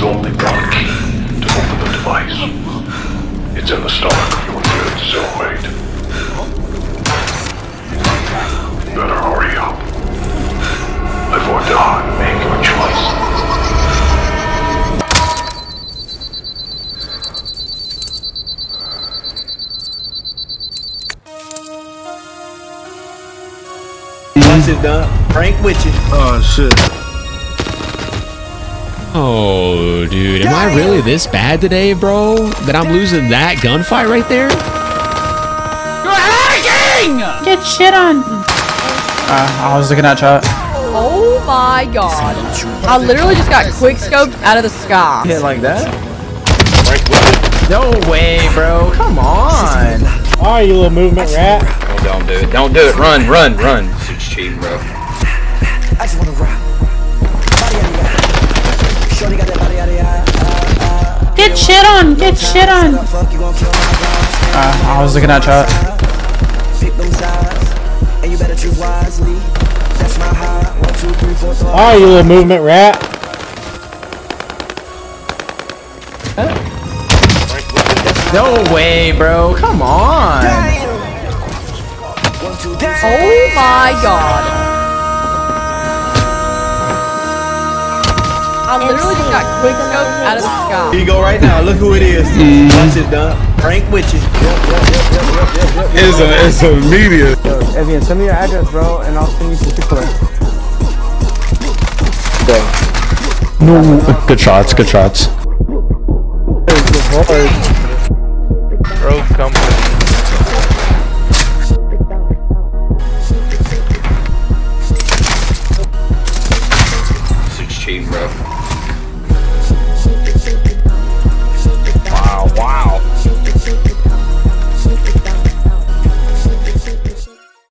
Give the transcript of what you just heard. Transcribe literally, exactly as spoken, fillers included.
is only one key to open the device. It's in the stomach of your third cellmate. Better hurry up before Don make your choice. That's it, Don. Frank Witcha. Oh, shit. Oh, dude. Am I really this bad today, bro? That I'm losing that gunfight right there? You're hacking! Get shit on. Uh, I was looking at chat. Oh, my God. I literally just got quick scoped out of the sky. Hit like that? No way, bro. Come on. Alright, you little movement rat. Don't do it. Don't do it. Run, run, run. It's cheating, bro. I just want to rap. Get shit on. Get shit on. Uh, I was looking at chat. Oh, you little movement rat. Huh? No way, bro. Come on. Dang. Oh my God! I literally just got quick scoped out of the sky. Here you go right now. Look who it is. That's it, Don. Frank Witcha. It's a it's a media. Yo, Evian, send me your address, bro, and I'll send you some Chick-fil-A. No, good shots, good shots. Bro, come on. Bro.